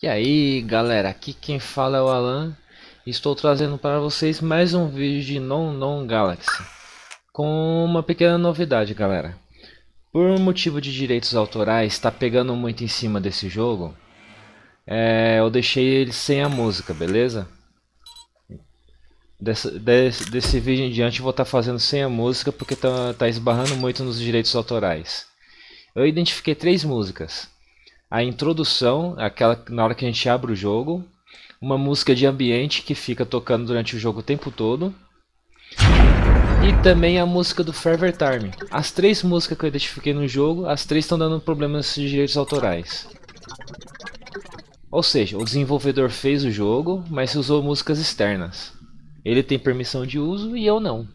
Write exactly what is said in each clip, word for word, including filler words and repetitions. E aí galera, aqui quem fala é o Alan. Estou trazendo para vocês mais um vídeo de Nom Nom Galaxy, com uma pequena novidade galera. Por motivo de direitos autorais, está pegando muito em cima desse jogo, é, eu deixei ele sem a música, beleza? Desse, desse, desse vídeo em diante eu vou estar tá fazendo sem a música, porque está tá esbarrando muito nos direitos autorais. Eu identifiquei três músicas: a introdução, aquela na hora que a gente abre o jogo, uma música de ambiente que fica tocando durante o jogo o tempo todo, e também a música do Fever Time. As três músicas que eu identifiquei no jogo, as três estão dando problemas de direitos autorais. Ou seja, o desenvolvedor fez o jogo, mas usou músicas externas. Ele tem permissão de uso e eu não.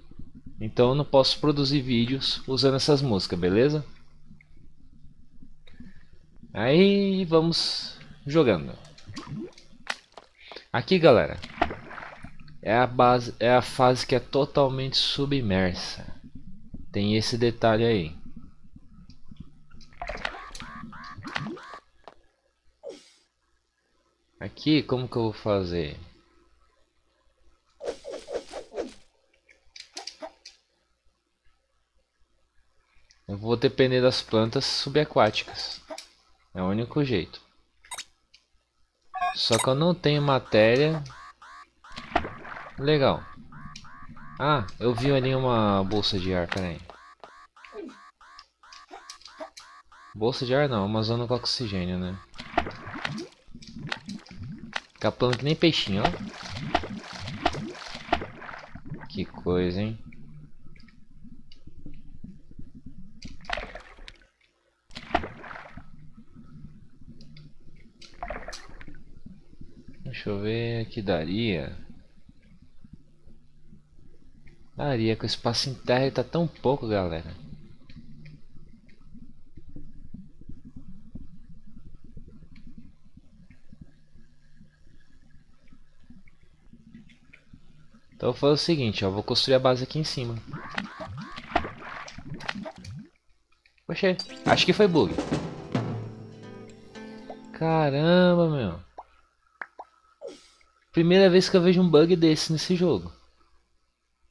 Então eu não posso produzir vídeos usando essas músicas, beleza? Aí vamos jogando. Aqui galera, é a base, é a fase que é totalmente submersa. Tem esse detalhe aí. Aqui como que eu vou fazer? Eu vou depender das plantas subaquáticas. É o único jeito. Só que eu não tenho matéria. Legal. Ah, eu vi ali uma bolsa de ar, peraí. Bolsa de ar não, uma zona com oxigênio, né? Fica plano que nem peixinho, ó. Que coisa, hein? Deixa eu ver que daria. Daria, que o espaço em terra tá tão pouco, galera. Então eu vou fazer o seguinte, ó, vou construir a base aqui em cima. Poxa, acho que foi bug. Caramba, meu. Primeira vez que eu vejo um bug desse nesse jogo.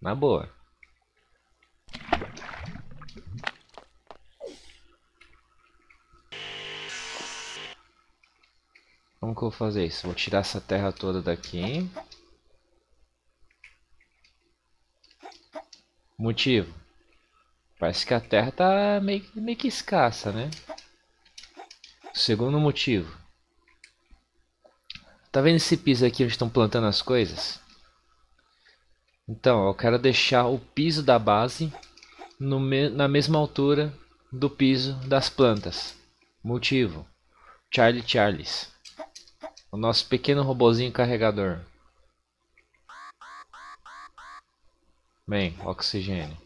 Na boa. Como que eu vou fazer isso? Vou tirar essa terra toda daqui. Motivo? Parece que a terra tá meio, meio que escassa, né? Segundo motivo. Tá vendo esse piso aqui onde estão plantando as coisas? Então, eu quero deixar o piso da base no me na mesma altura do piso das plantas. Motivo: Charlie Charles, o nosso pequeno robozinho carregador. Bem, oxigênio.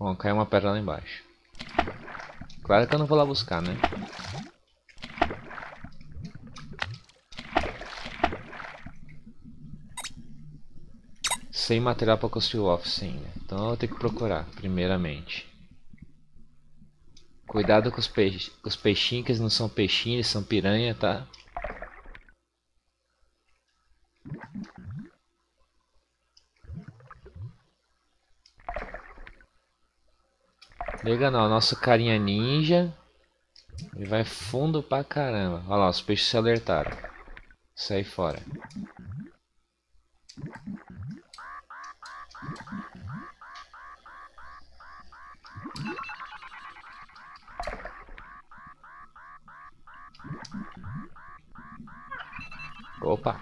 Bom, caiu uma pedra lá embaixo. Claro que eu não vou lá buscar, né? Sem material para construir o office ainda. Então eu vou ter que procurar, primeiramente. Cuidado com os, peixe, com os peixinhos, que eles não são peixinhos, eles são piranha, tá? Liga não, nosso carinha ninja. Ele vai fundo pra caramba. Olha lá, os peixes se alertaram. Sai fora. Opa!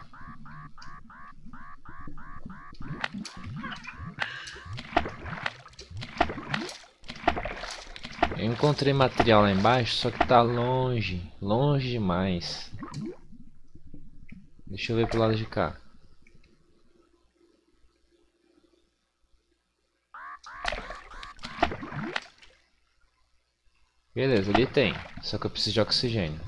Eu encontrei material lá embaixo, só que tá longe, longe demais. Deixa eu ver pro lado de cá. Beleza, ali tem, só que eu preciso de oxigênio.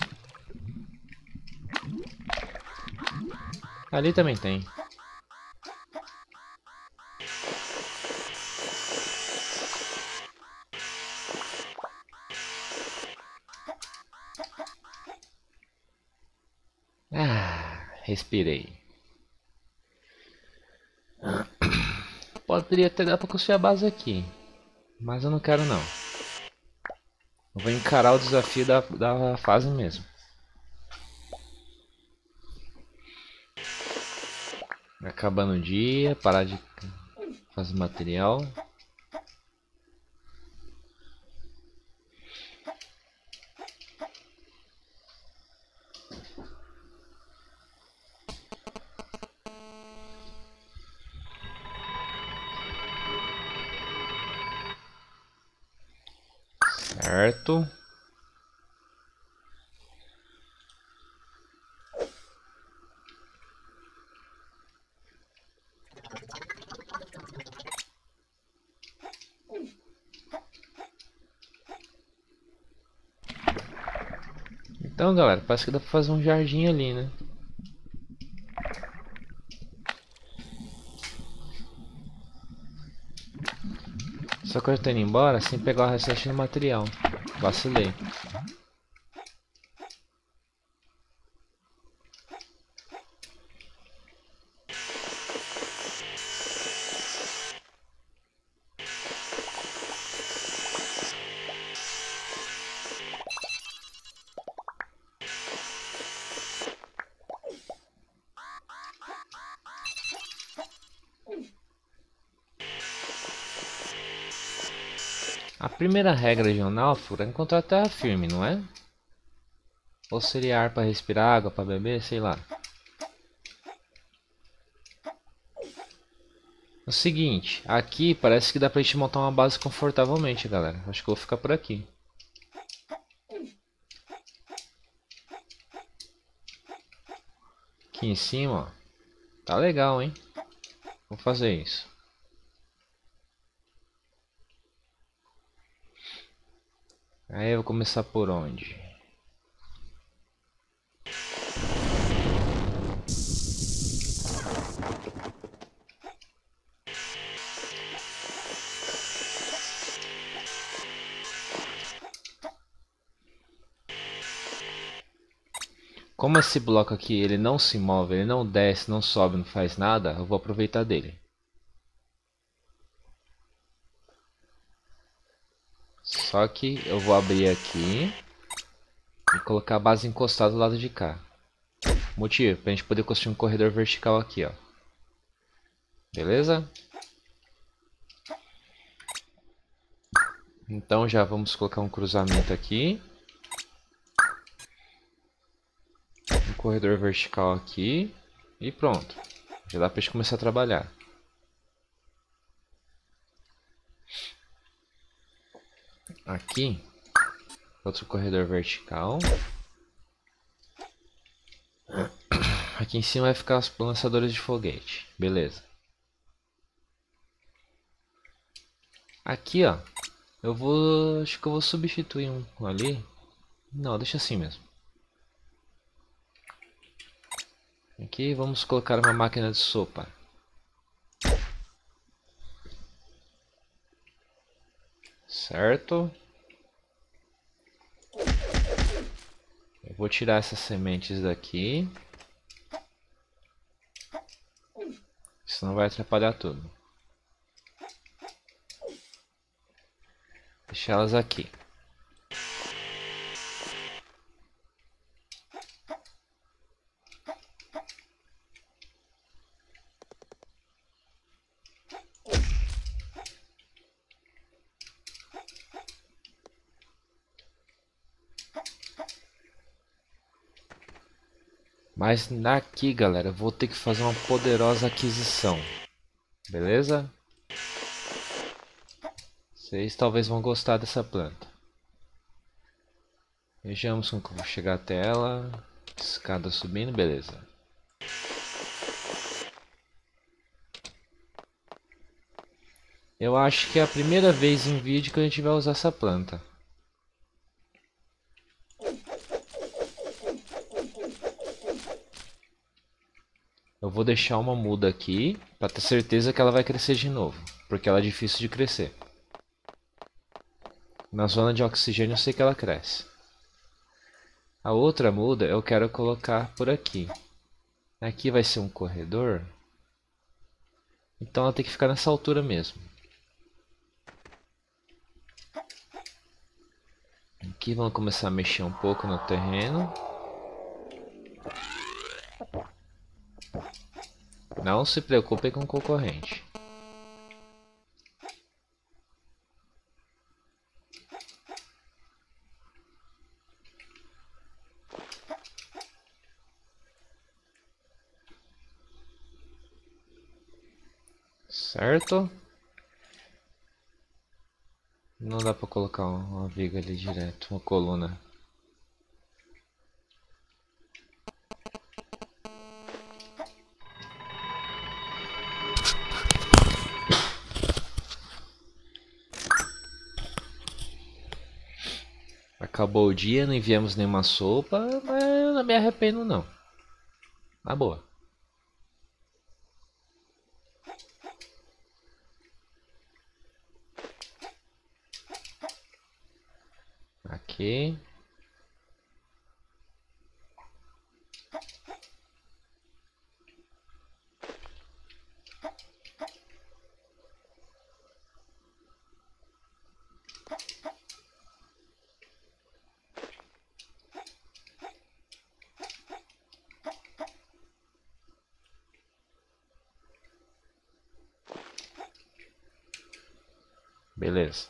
Ali também tem. Ah. Respirei. Poderia até dar pra construir a base aqui, mas eu não quero não. Eu vou encarar o desafio da, da fase mesmo. Acabando o dia, parar de fazer material. Certo. Então, galera, parece que dá pra fazer um jardim ali, né? Só que eu tô indo embora sem pegar o restante do material. Vacilei. A primeira regra de um náufrago é encontrar terra firme, não é? Ou seria ar para respirar, água para beber, sei lá. O seguinte, aqui parece que dá pra gente montar uma base confortavelmente, galera. Acho que eu vou ficar por aqui. Aqui em cima, ó. Tá legal, hein? Vou fazer isso. Aí eu vou começar por onde? Como esse bloco aqui, ele não se move, ele não desce, não sobe, não faz nada, eu vou aproveitar dele. Só que eu vou abrir aqui e colocar a base encostada do lado de cá. Motivo, pra gente poder construir um corredor vertical aqui, ó. Beleza? Então já vamos colocar um cruzamento aqui. Um corredor vertical aqui. E pronto. Já dá pra gente começar a trabalhar. Aqui, outro corredor vertical. Aqui em cima vai ficar os lançadores de foguete. Beleza. Aqui, ó. Eu vou... Acho que eu vou substituir um ali. Não, deixa assim mesmo. Aqui, vamos colocar uma máquina de sopa. Certo. Eu vou tirar essas sementes daqui. Senão vai atrapalhar tudo. Deixar elas aqui. Mas daqui, galera, eu vou ter que fazer uma poderosa aquisição. Beleza? Vocês talvez vão gostar dessa planta. Vejamos como que eu vou chegar até ela. Escada subindo, beleza. Eu acho que é a primeira vez em vídeo que a gente vai usar essa planta. Eu vou deixar uma muda aqui, para ter certeza que ela vai crescer de novo, porque ela é difícil de crescer. Na zona de oxigênio eu sei que ela cresce. A outra muda eu quero colocar por aqui. Aqui vai ser um corredor. Então ela tem que ficar nessa altura mesmo. Aqui vamos começar a mexer um pouco no terreno. Não se preocupe com o concorrente. Certo? Não dá para colocar uma viga ali direto, uma coluna. Acabou o dia, não enviamos nenhuma sopa, mas eu não me arrependo não. Na boa. Aqui. Beleza.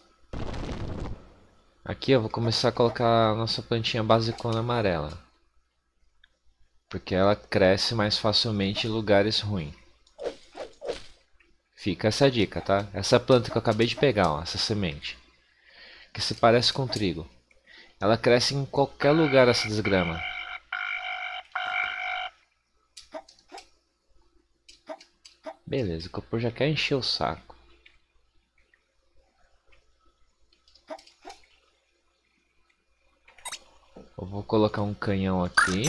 Aqui eu vou começar a colocar a nossa plantinha basicona amarela, porque ela cresce mais facilmente em lugares ruins. Fica essa dica, tá? Essa planta que eu acabei de pegar, ó, essa semente, que se parece com trigo. Ela cresce em qualquer lugar, essa desgrama. Beleza, o copo já quer encher o saco. Eu vou colocar um canhão aqui.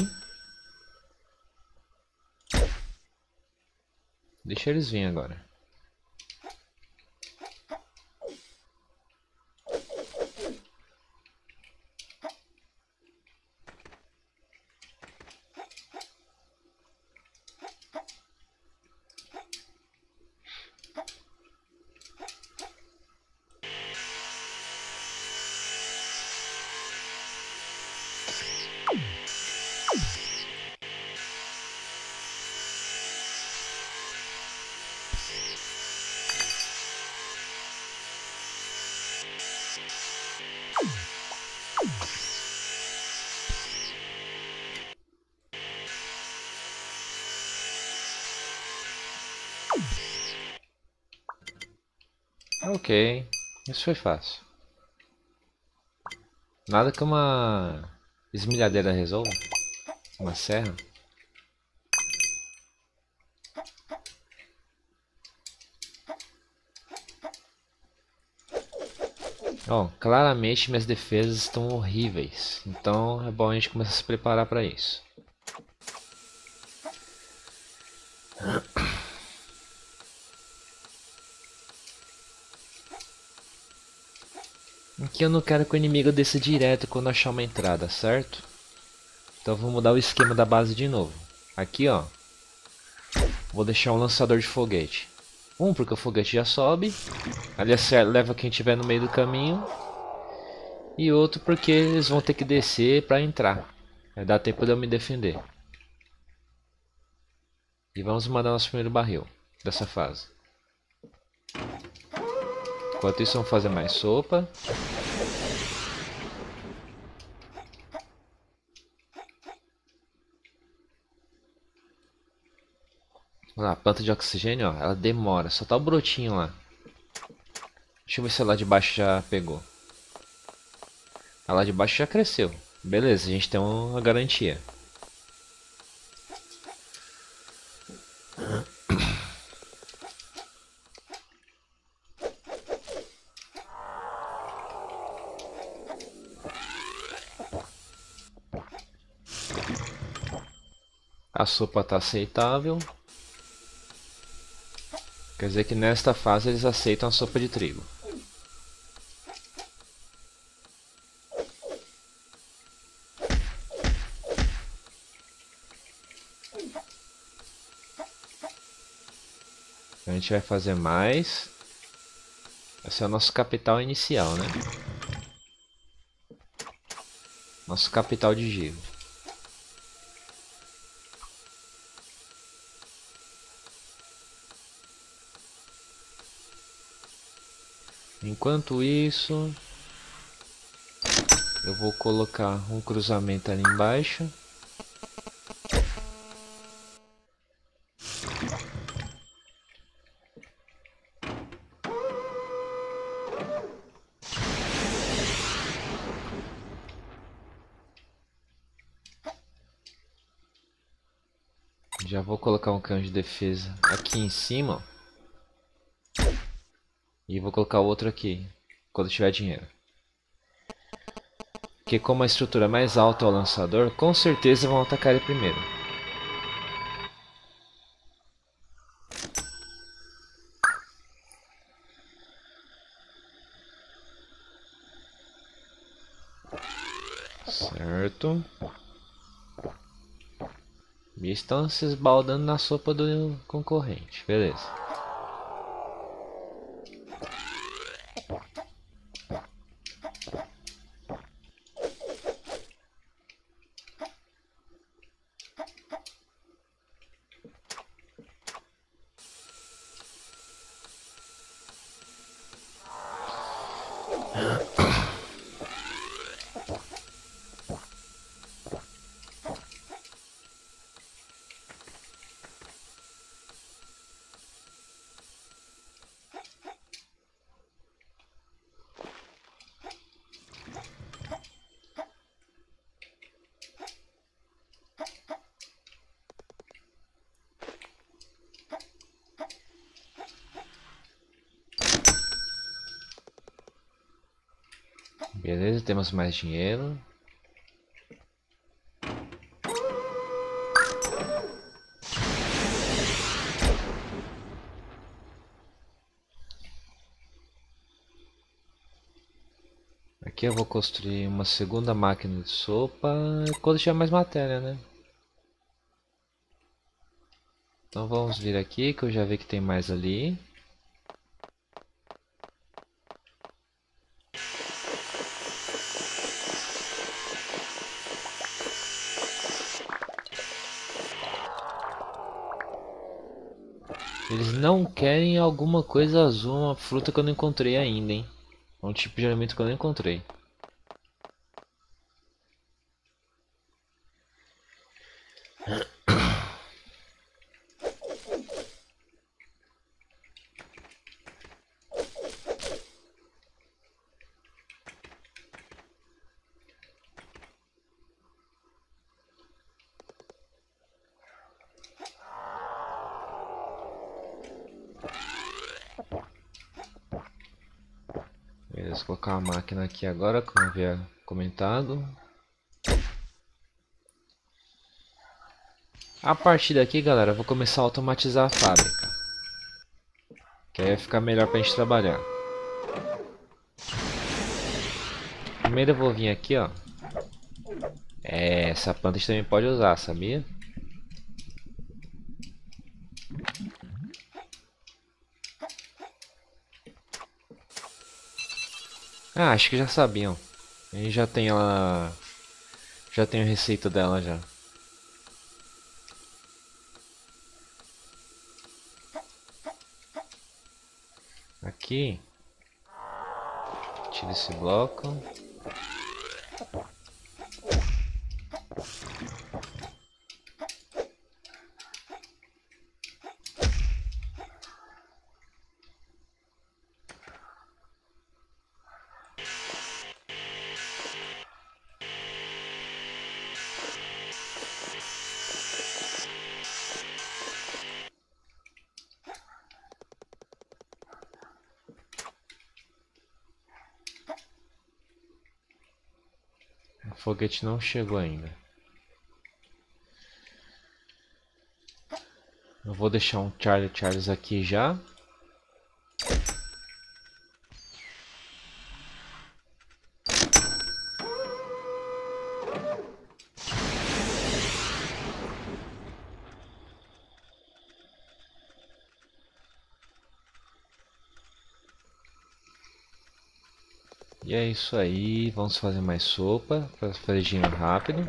Deixa eles virem agora. Ok, isso foi fácil. Nada que uma esmilhadeira resolva, uma serra. Bom, claramente minhas defesas estão horríveis, então é bom a gente começar a se preparar para isso. Aqui eu não quero que o inimigo desça direto quando achar uma entrada, certo? Então eu vou mudar o esquema da base de novo. Aqui, ó, vou deixar um lançador de foguete. Um, porque o foguete já sobe, ali leva quem tiver no meio do caminho. E outro porque eles vão ter que descer para entrar. Vai dar tempo de eu me defender. E vamos mandar nosso primeiro barril dessa fase. Enquanto isso, vamos fazer mais sopa. Olha lá, a planta de oxigênio, ó, ela demora, só tá o brotinho lá. Deixa eu ver se lá de baixo já pegou. A lá de baixo já cresceu. Beleza, a gente tem uma garantia. A sopa está aceitável, quer dizer que nesta fase eles aceitam a sopa de trigo. Então a gente vai fazer mais. Esse é o nosso capital inicial, né? Nosso capital de giro. Enquanto isso, eu vou colocar um cruzamento ali embaixo. Já vou colocar um canhão de defesa aqui em cima. E vou colocar o outro aqui, quando tiver dinheiro. Porque como a estrutura é mais alta ao lançador, com certeza vão atacar ele primeiro. Certo. E estão se esbaldando na sopa do concorrente, beleza. Beleza, temos mais dinheiro. Aqui eu vou construir uma segunda máquina de sopa quando tiver mais matéria, né? Então vamos vir aqui que eu já vi que tem mais ali. Eles não querem alguma coisa azul, uma fruta que eu não encontrei ainda, hein? Um tipo de alimento que eu não encontrei. Beleza, vou colocar a máquina aqui agora, como havia comentado. A partir daqui, galera, eu vou começar a automatizar a fábrica, que aí vai ficar melhor pra gente trabalhar. Primeiro eu vou vir aqui, ó. É, essa planta a gente também pode usar, sabia? Ah, acho que já sabiam. A gente já tem ela. Já tem a receita dela já. Aqui. Tira esse bloco. O foguete não chegou ainda. Eu vou deixar um Charlie Charles aqui já. E é isso aí, vamos fazer mais sopa para frigindo rápido.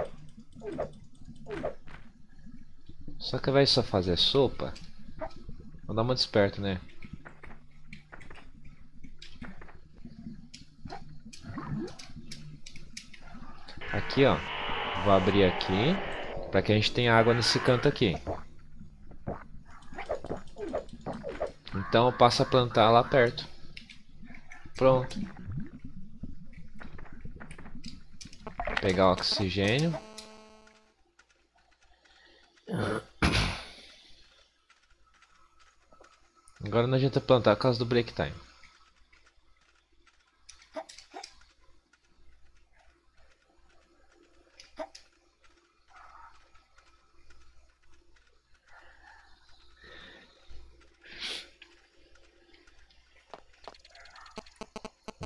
Só que vai só fazer sopa. Vou dar uma desperta, né? Aqui, ó. Vou abrir aqui para que a gente tenha água nesse canto aqui. Então eu passo a plantar lá perto. Pronto. Pegar o oxigênio. Agora não adianta plantar por causa do break time.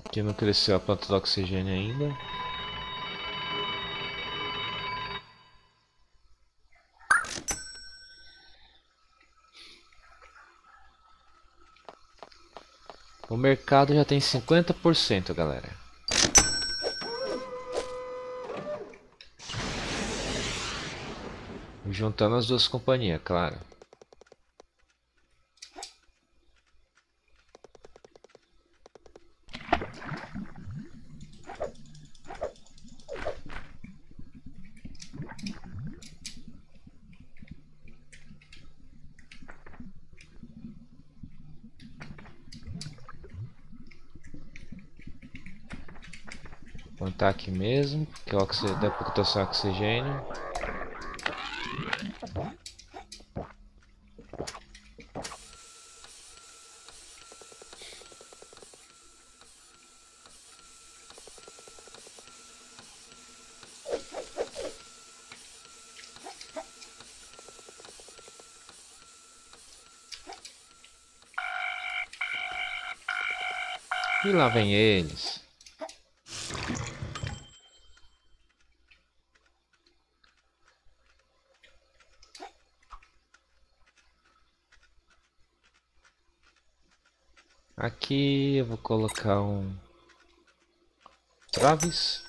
Aqui não cresceu a planta do oxigênio ainda. O mercado já tem cinquenta por cento, galera. Juntando as duas companhias, claro. Plantar aqui mesmo, porque dá para botar só oxigênio. E lá vem eles. Aqui eu vou colocar um traves.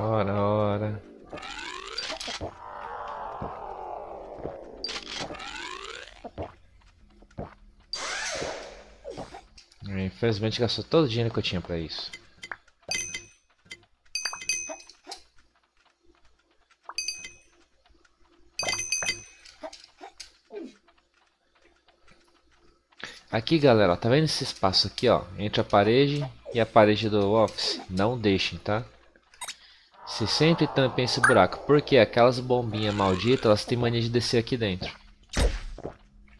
Ora, ora. Infelizmente gastou todo o dinheiro que eu tinha para isso. Aqui, galera, ó, tá vendo esse espaço aqui, ó, entre a parede e a parede do office? Não deixem, tá? Se sempre tampem esse buraco, porque aquelas bombinhas malditas, elas têm mania de descer aqui dentro.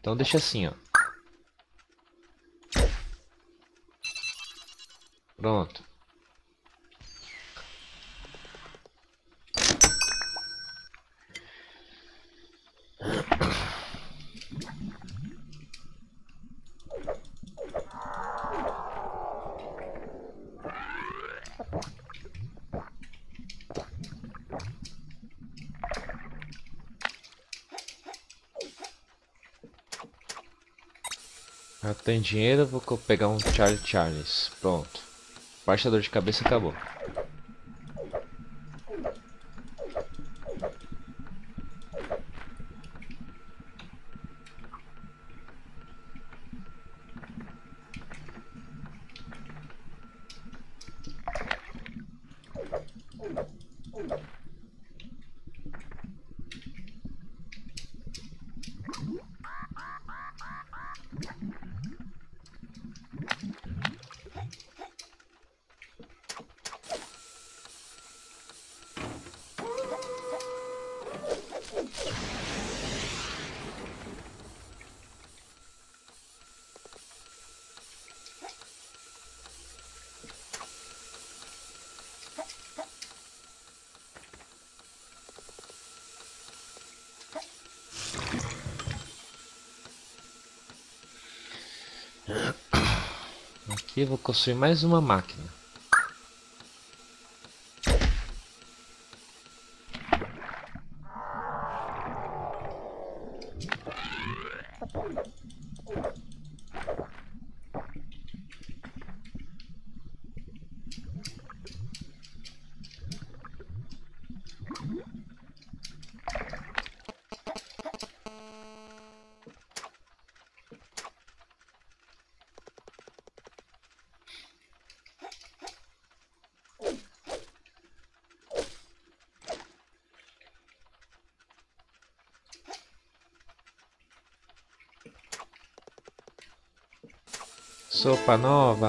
Então deixa assim, ó. Pronto. Já tem dinheiro, vou pegar um Charlie Charles. Pronto. Parte da dor de cabeça acabou. aqui, vou construir mais uma máquina. Sopa nova.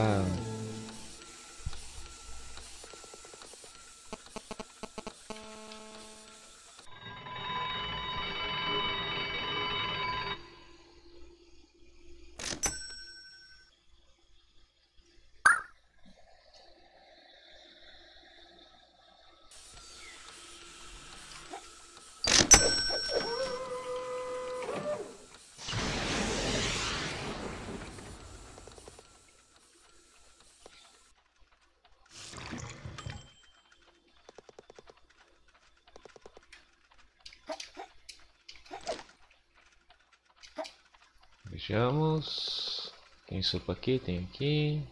Vejamos, tem sopa aqui, tem aqui.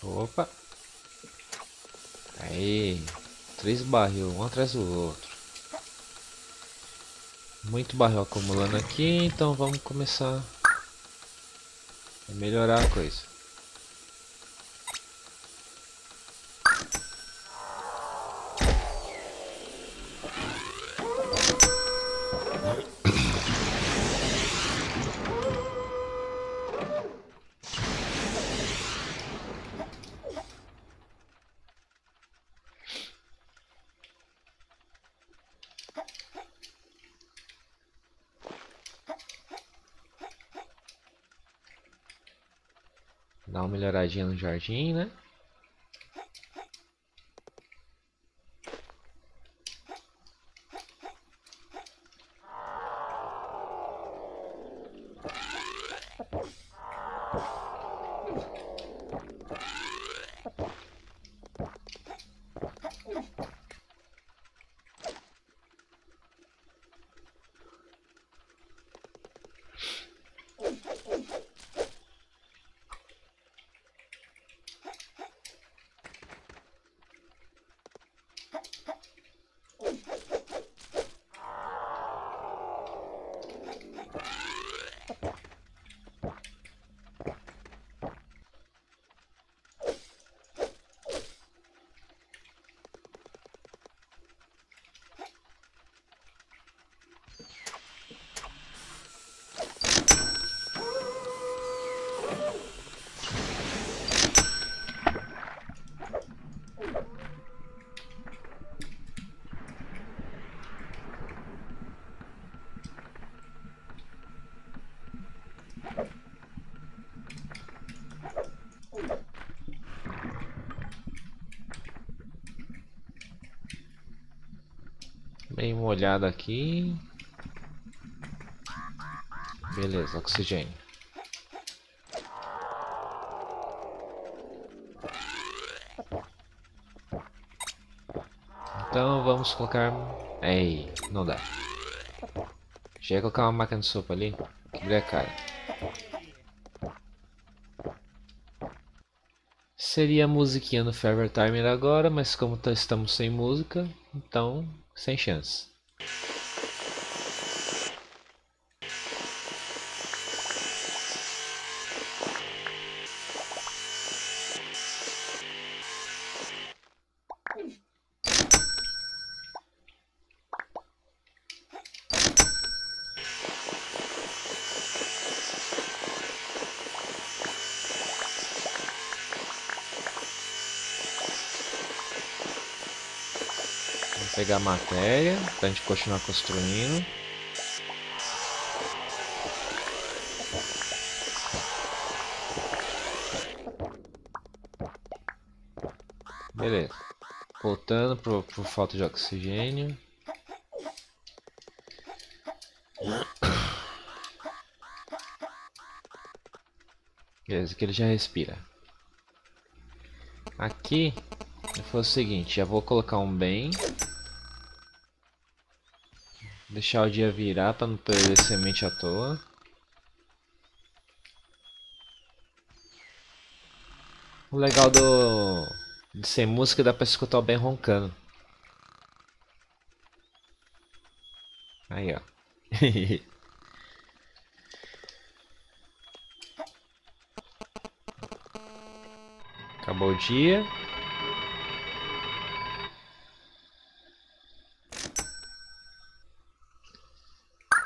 Opa! Aí! Três barril, um atrás do outro. Muito barril acumulando aqui, então vamos começar a melhorar a coisa. Dá uma melhoradinha no jardim, né? Bem molhado aqui. Beleza, oxigênio. Então vamos colocar... Ei, não dá. Já ia colocar uma máquina de sopa ali. Quebrei a cara. Seria a musiquinha no Fever Time agora, mas como estamos sem música, então... Sem chance. pegar matéria pra gente continuar construindo. Beleza. Voltando pro, pro falta de oxigênio. Beleza, que ele já respira. Aqui foi o seguinte, já vou colocar um bem. Deixar o dia virar para não perder semente à toa. O legal do de ser música, dá para escutar o bem roncando. Aí, ó. Acabou o dia.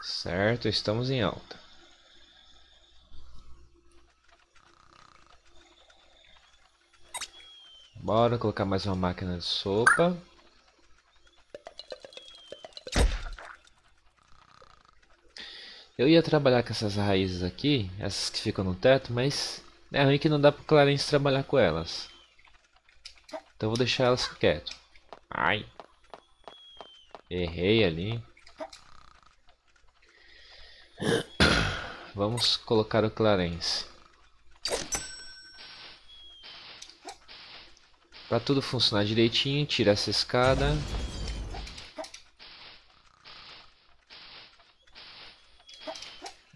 Certo, estamos em alta. Bora colocar mais uma máquina de sopa. Eu ia trabalhar com essas raízes aqui, essas que ficam no teto, mas é ruim que não dá para o Clarence trabalhar com elas. Então vou deixar elas quietas. Ai, errei ali. Vamos colocar o Clarence. Para tudo funcionar direitinho, tira essa escada.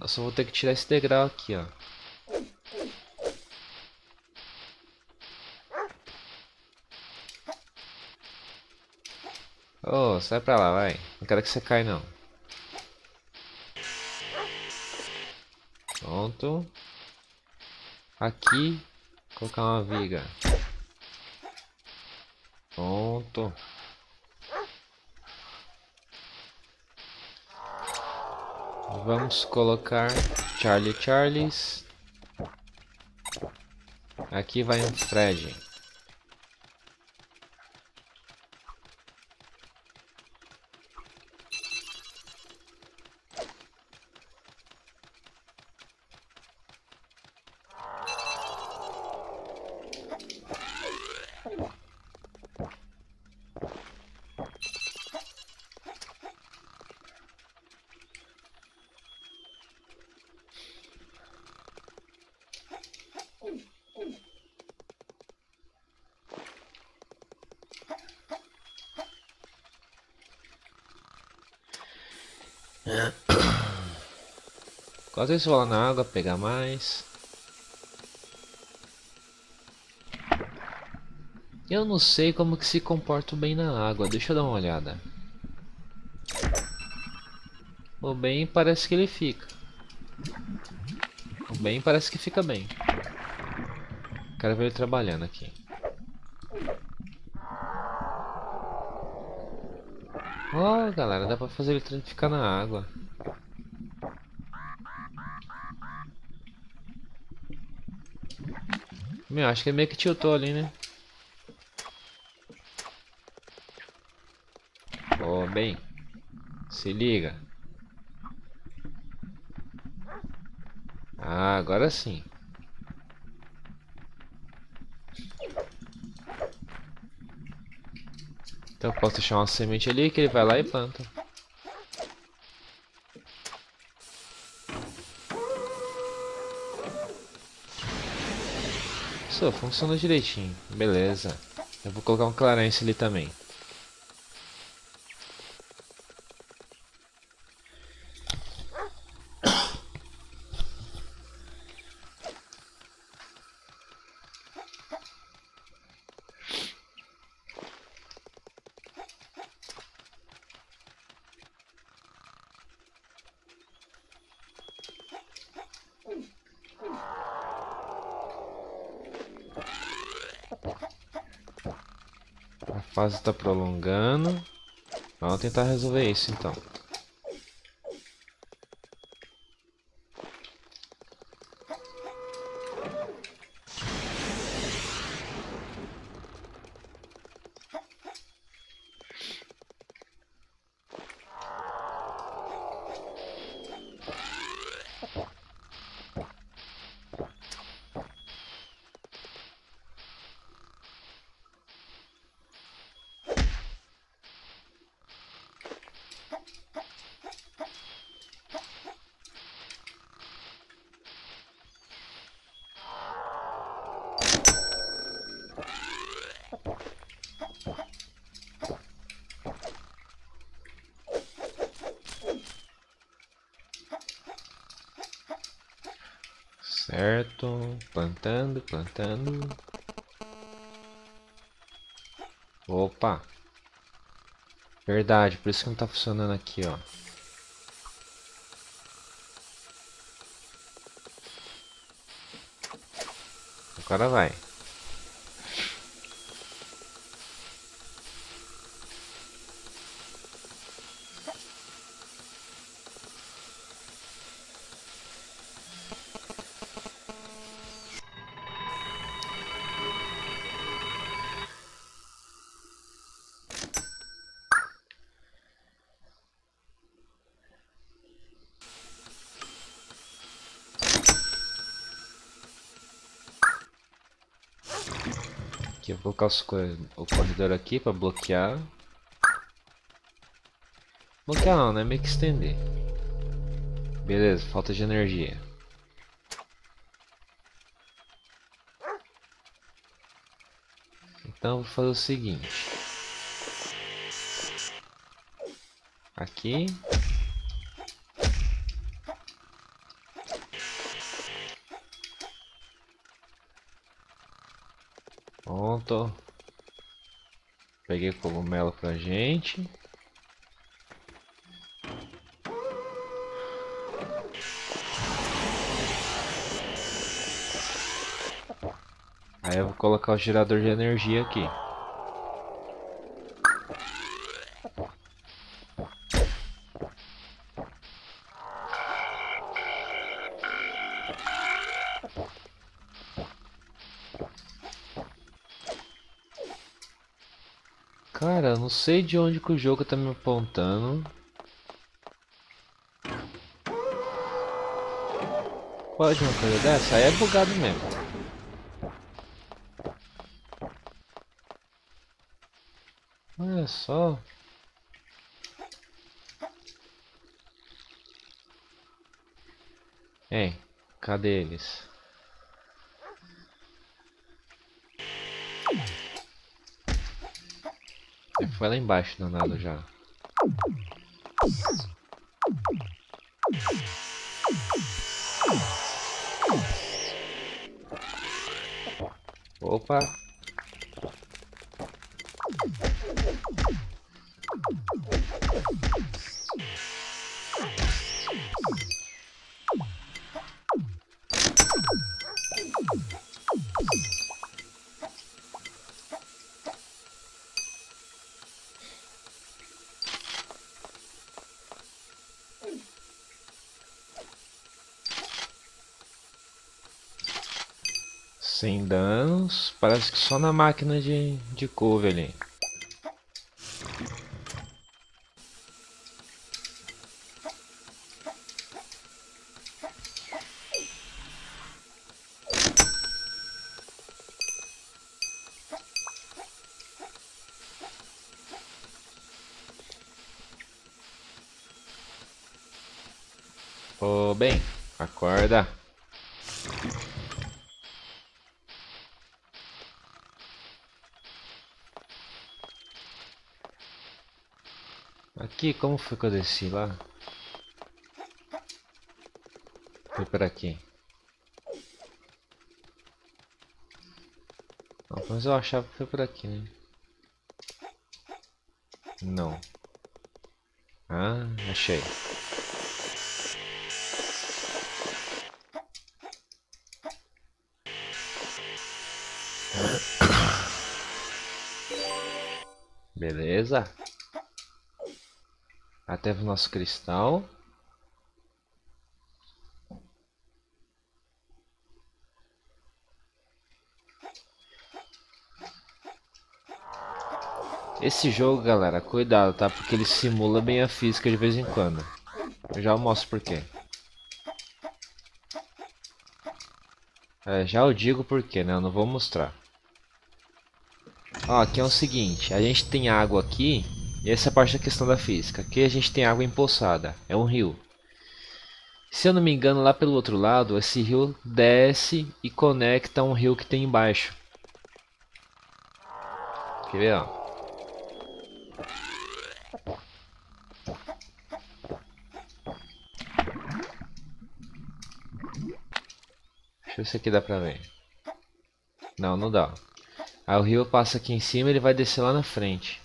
Eu só vou ter que tirar esse degrau aqui, ó. Oh, sai pra lá, vai. Não quero que você caia, não. Pronto. Aqui, colocar uma viga. Pronto. Vamos colocar Charlie Charles. Aqui vai um Fred. Quase isso, vou lá na água pegar mais. Eu não sei como que se comporta o bem na água, deixa eu dar uma olhada. O bem parece que ele fica. O bem parece que fica bem. Quero ver ele trabalhando aqui. Ó, oh, galera, dá pra fazer ele ficar na água. Meu, acho que ele meio que tiltou ali, né? Ó, oh, bem. Se liga. Ah, agora sim. Então eu posso deixar uma semente ali que ele vai lá e planta. Isso, funciona direitinho. Beleza. Eu vou colocar um Clarence ali também. A fase está prolongando. Vamos tentar resolver isso então. Certo, plantando, plantando. Opa! Verdade, por isso que não tá funcionando aqui, ó. O cara vai. Eu vou colocar o corredor aqui para bloquear. Bloquear não, né? Meio que estender. Beleza, falta de energia. Então eu vou fazer o seguinte. Aqui. Pronto. Peguei cogumelo pra gente. Aí eu vou colocar o gerador de energia aqui. Cara, eu não sei de onde que o jogo tá me apontando. Pode uma coisa dessa? Aí é bugado mesmo. Olha só. Hein, cadê eles? Foi lá embaixo danado já. Opa! Sem danos, parece que só na máquina de, de couve ali. Ô, bem, acorda. Aqui, como foi que eu desci lá? Foi por aqui. Não, mas eu achava que foi por aqui, né? Não. Ah, achei. Beleza. Até o nosso cristal. Esse jogo, galera, cuidado, tá? Porque ele simula bem a física de vez em quando. Eu já mostro por quê. É, já eu digo por quê, né? Eu não vou mostrar. Ó, aqui é o seguinte. A gente tem água aqui. E essa é a parte da questão da física. Aqui a gente tem água empoçada, é um rio. Se eu não me engano, lá pelo outro lado, esse rio desce e conecta um rio que tem embaixo. Quer ver, ó. Deixa eu ver se aqui dá pra ver. Não, não dá. Aí o rio passa aqui em cima e ele vai descer lá na frente.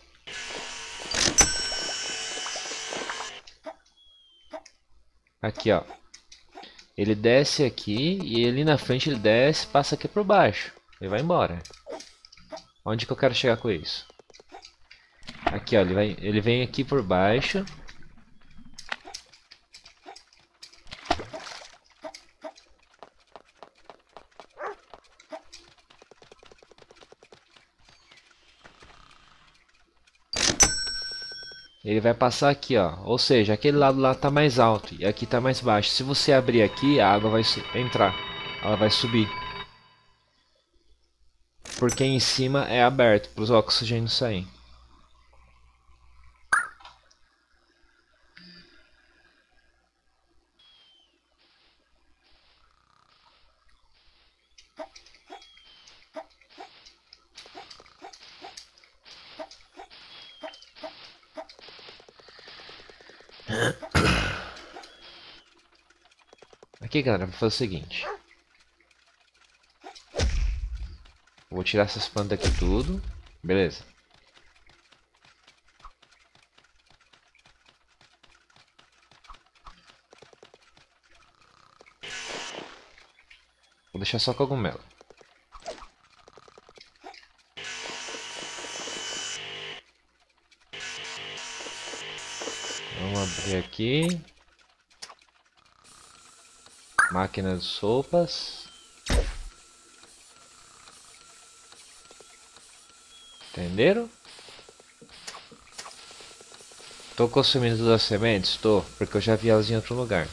Aqui, ó. Ele desce aqui e ali na frente ele desce, passa aqui por baixo. Ele vai embora. Onde que eu quero chegar com isso? Aqui, ó. Ele, vai, ele vem aqui por baixo. Ele vai passar aqui, ó. Ou seja, aquele lado lá tá mais alto e aqui tá mais baixo. Se você abrir aqui, a água vai entrar. Ela vai subir. Porque em cima é aberto para os oxigênios saírem. Aqui, galera, vou fazer o seguinte. Vou tirar essas plantas aqui tudo. Beleza. Vou deixar só cogumelo. Vamos abrir aqui. Máquina de sopas. Entenderam? Tô consumindo todas as sementes? Tô, porque eu já vi elas em outro lugar.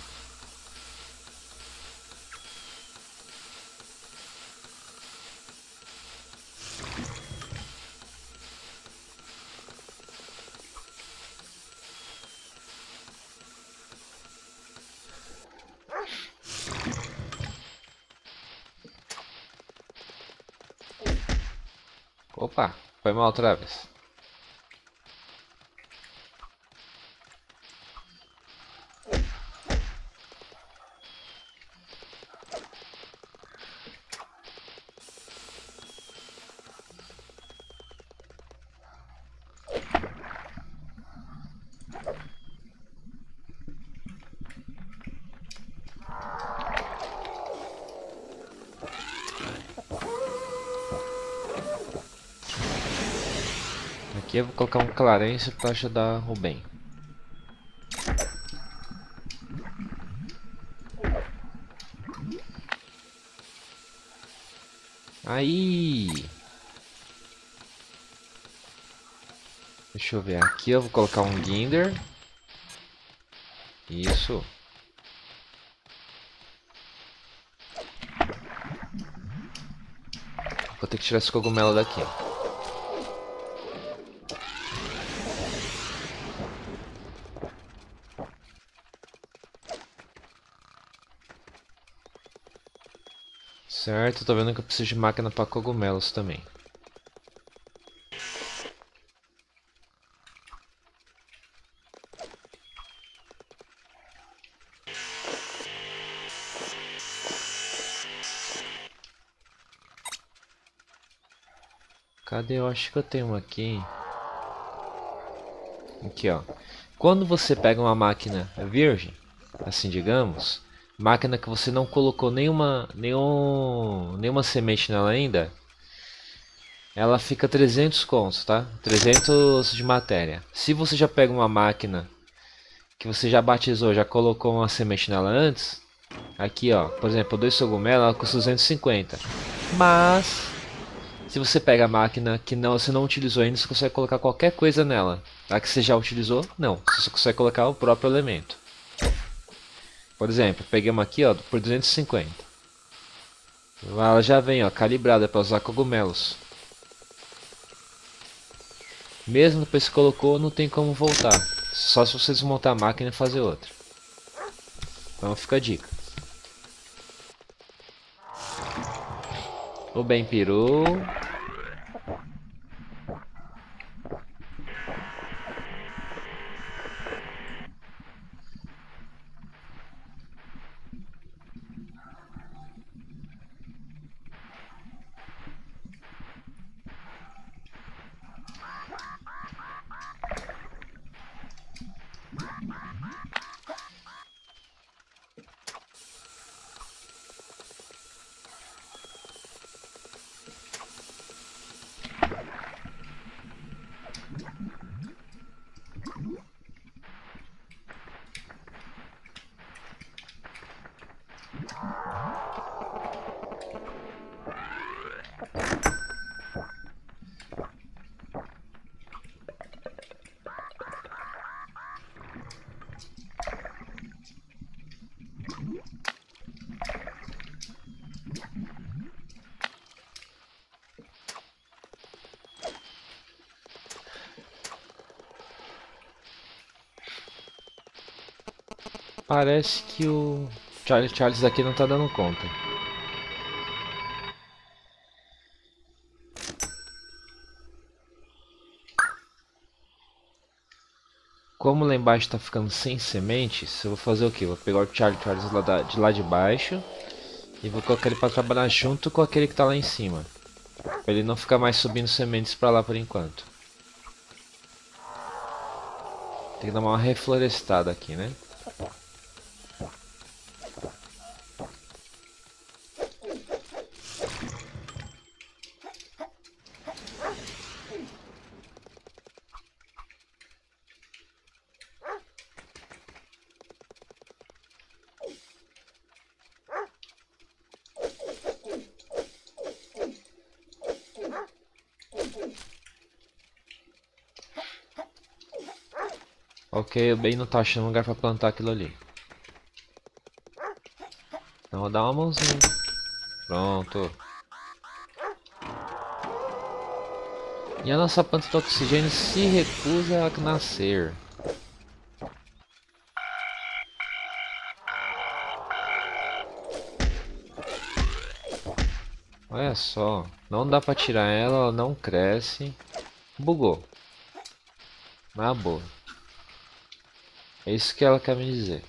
Opa, foi mal, Travis. Aqui eu vou colocar um Clarence para ajudar o Ben. Aí! Deixa eu ver. Aqui eu vou colocar um Ginder. Isso. Vou ter que tirar esse cogumelo daqui. Certo, tô vendo que eu preciso de máquina para cogumelos também. Cadê? Eu acho que eu tenho uma aqui. Aqui, ó. Quando você pega uma máquina virgem, assim digamos, máquina que você não colocou nenhuma, nenhum, nenhuma semente nela ainda, ela fica trezentos contos, tá? trezentos de matéria. Se você já pega uma máquina que você já batizou, já colocou uma semente nela antes, aqui ó, por exemplo, dois cogumelos, ela custa duzentos e cinquenta. Mas, se você pega a máquina que não, você não utilizou ainda, você consegue colocar qualquer coisa nela. A que você já utilizou, não. Você consegue colocar o próprio elemento. Por exemplo, peguei uma aqui ó, por duzentos e cinquenta. Ela já vem ó, calibrada para usar cogumelos. Mesmo depois que colocou, não tem como voltar. Só se você desmontar a máquina e fazer outra. Então fica a dica. O Ben pirou. Parece que o Charlie Charles aqui não tá dando conta. Como lá embaixo tá ficando sem sementes, eu vou fazer o que? Vou pegar o Charlie Charles lá da, de lá de baixo e vou colocar ele para trabalhar junto com aquele que tá lá em cima, pra ele não ficar mais subindo sementes para lá por enquanto. Tem que dar uma reflorestada aqui, né? Ok, eu bem não tá achando lugar pra plantar aquilo ali. Então vou dar uma mãozinha. Pronto. E a nossa planta de oxigênio se recusa a nascer. Olha só, não dá pra tirar ela, ela não cresce. Bugou. Na boa. É isso que ela quer me dizer.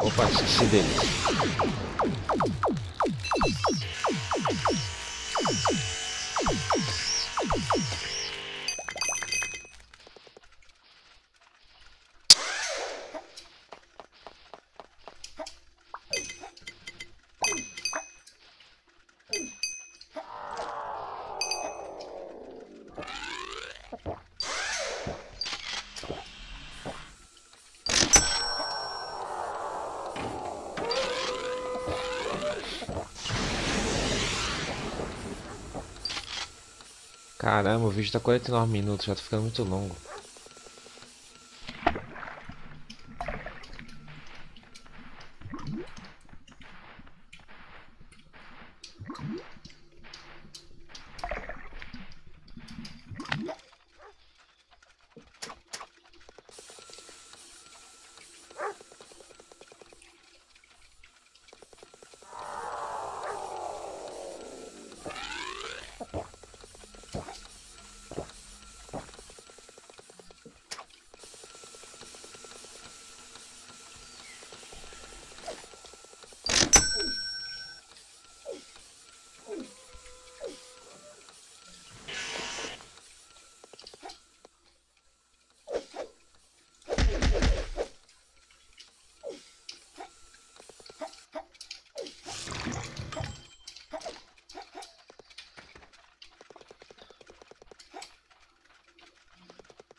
Opa, esqueci deles. Caramba, o vídeo tá quarenta e nove minutos, já tá ficando muito longo.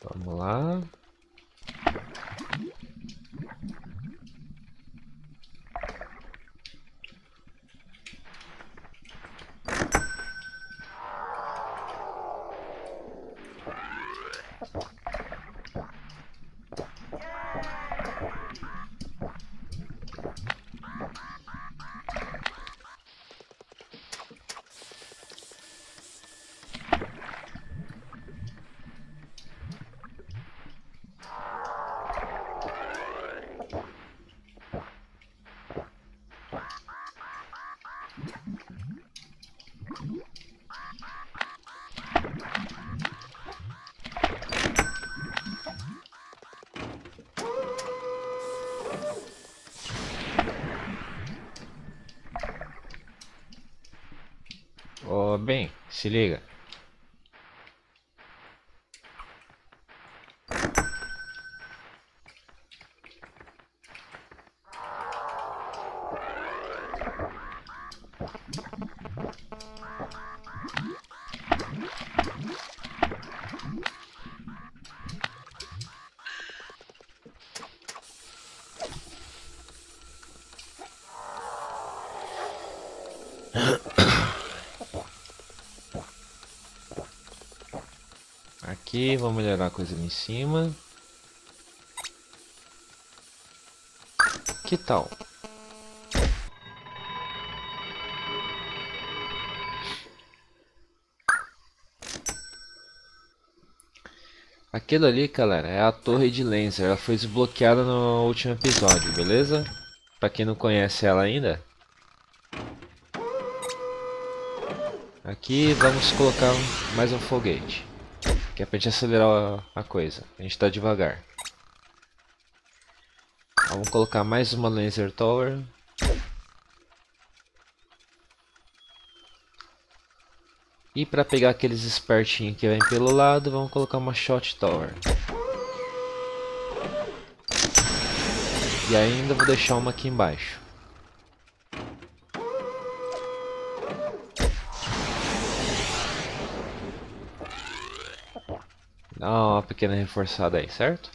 Vamos lá. Oh, bem, se liga. aqui, vamos melhorar a coisa ali em cima. Que tal? Aquilo ali, galera, é a torre de laser. Ela foi desbloqueada no último episódio, beleza? Pra quem não conhece ela ainda. Aqui vamos colocar mais um foguete. Que é pra gente acelerar a coisa. A gente tá devagar. Vamos colocar mais uma laser tower. E para pegar aqueles espertinhos que vem pelo lado, vamos colocar uma shot tower. E ainda vou deixar uma aqui embaixo. Dá uma pequena reforçada aí, certo?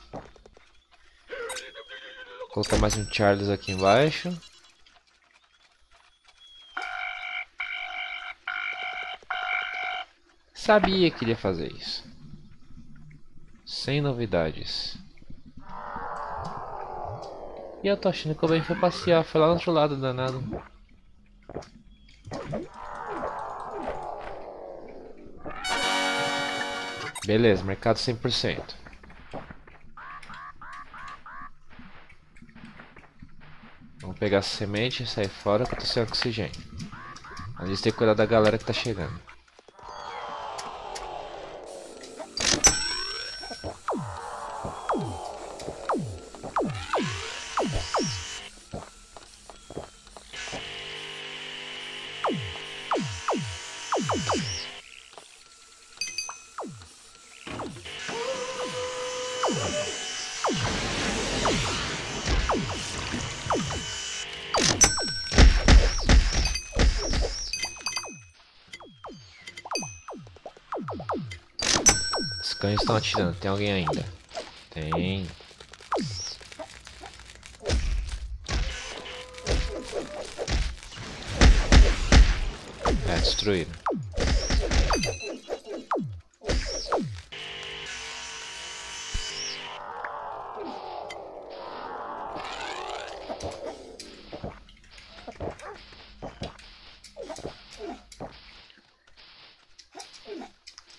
Vou colocar mais um Charles aqui embaixo. Sabia que ele ia fazer isso. Sem novidades. E eu tô achando que o Ben foi passear. Foi lá do outro lado, danado. Beleza, mercado cem por cento. Vamos pegar a semente e sair fora que eu tô sem oxigênio. A gente tem que cuidar da galera que tá chegando. Os cães estão atirando, tem alguém ainda? Tem. É, destruíram.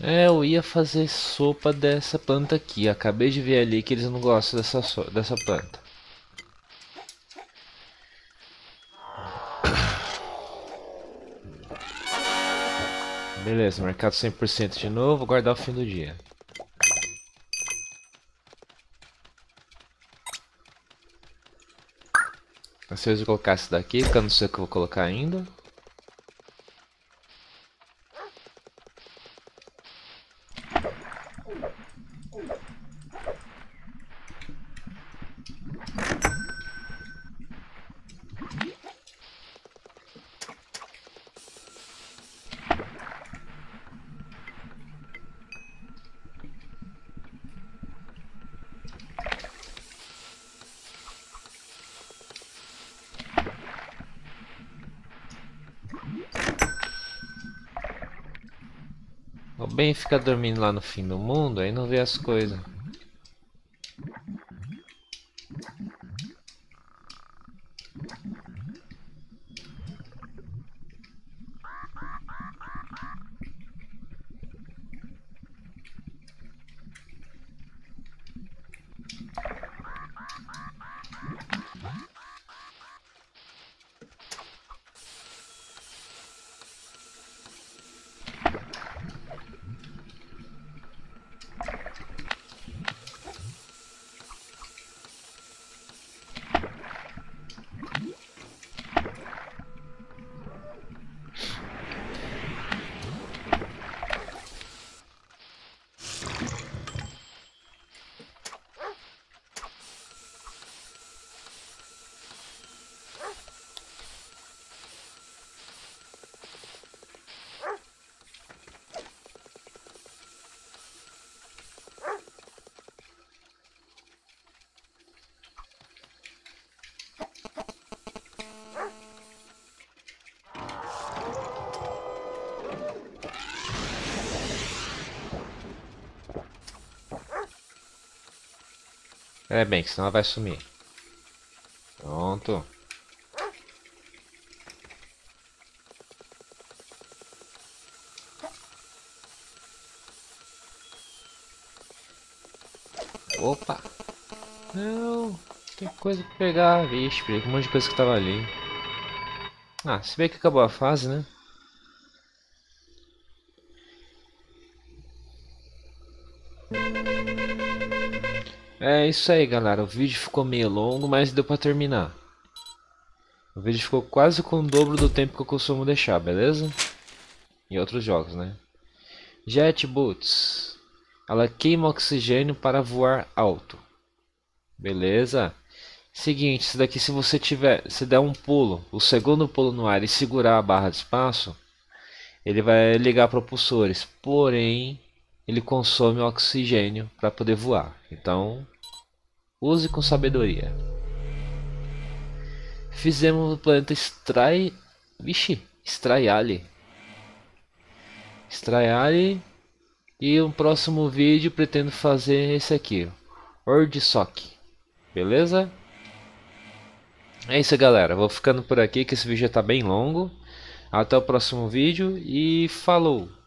É, eu ia fazer sopa dessa planta aqui. Acabei de ver ali que eles não gostam dessa, so dessa planta. Beleza, mercado cem por cento de novo. Vou guardar o fim do dia. Se eu colocar esse daqui, que eu não sei o que eu vou colocar ainda. O Ben fica dormindo lá no fim do mundo, aí não vê as coisas. É bem, que senão ela vai sumir. Pronto. Opa! Não! Tem coisa pra pegar. Vixe, peguei um monte de coisa que tava ali. Ah, se bem que acabou a fase, né? É isso aí, galera. O vídeo ficou meio longo, mas deu pra terminar. O vídeo ficou quase com o dobro do tempo que eu costumo deixar, beleza? Em outros jogos, né? Jet Boots. Ela queima oxigênio para voar alto. Beleza? Seguinte, isso daqui, se você tiver, se der um pulo, o segundo pulo no ar e segurar a barra de espaço, ele vai ligar propulsores, porém ele consome oxigênio para poder voar. Então use com sabedoria. Fizemos o planeta Stray... Vixe, Strayale. Strayale. E o próximo vídeo pretendo fazer esse aqui, Ordsock. Beleza? É isso, galera. Vou ficando por aqui, que esse vídeo já tá bem longo. Até o próximo vídeo e falou!